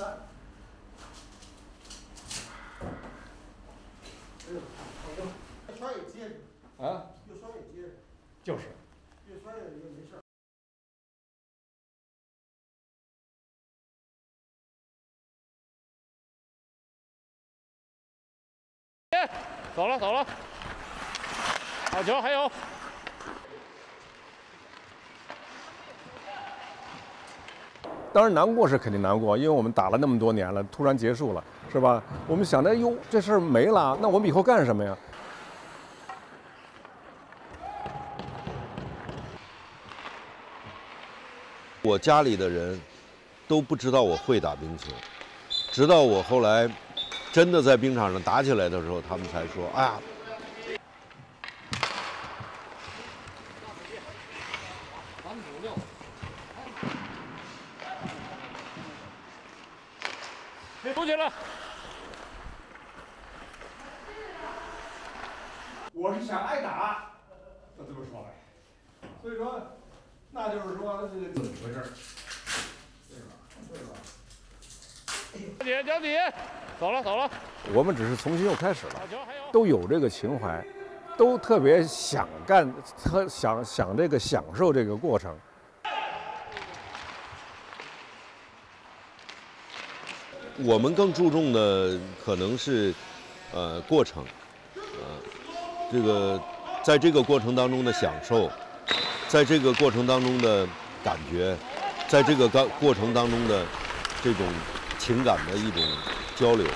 算了。哎呦，好用，越刷越结实。啊？越刷越结实。就是。越刷越没事儿。走了走了，好球，还有。 当然难过是肯定难过，因为我们打了那么多年了，突然结束了，是吧？我们想着，哟，这事儿没了，那我们以后干什么呀？我家里的人都不知道我会打冰球，直到我后来真的在冰场上打起来的时候，他们才说：“哎呀。” 出去了。我是想挨打，那这么说来，所以说，那就是说这个怎么回事？对吧？对吧？哎呦，交底，走了走了。我们只是重新又开始了，都有这个情怀，都特别想干，想这个享受这个过程。 我们更注重的可能是，过程，这个在这个过程当中的享受，在这个过程当中的感觉，在这个过程当中的这种情感的一种交流。